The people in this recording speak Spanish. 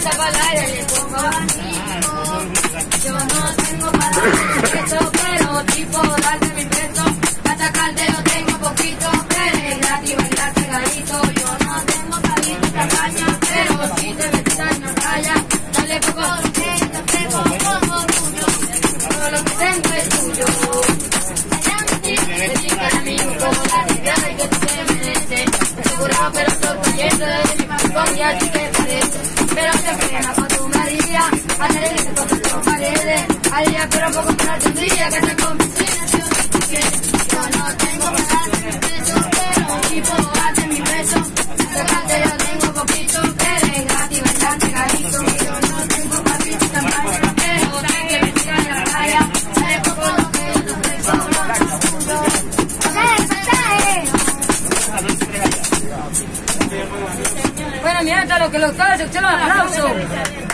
saca el aire, le pongo abanico. Yo no tengo para mi peso, pero tipo darte mi peso. Para sacarte lo tengo poquito, pero es gratis bailar pegadito. Yo no tengo palito para caña, pero si te metes en la raya, dale poco lo que te pego, como tuyo. Todo lo que tengo es tuyo. Te digo para mí, como la tierra que tú te mereces. Segurado, pero sorprendiendo de mi mamá, y así te parece. Pero te frena con tu María, hacer el que toque tus paredes. Al día, pero poco para tu día, que te convencinación de tu piel. Yo no tengo para darte mi peso, pero un tipo date mi peso. Sacarte yo tengo poquito, pero es gratis, bastante carito. Yo no tengo para ti tamaño, pero tengo que vestir a la playa. Sale poco lo que yo te traigo, no te confundo. ¡Pasaje! Bueno, mira, hasta lo que los caballos, que los aplausos.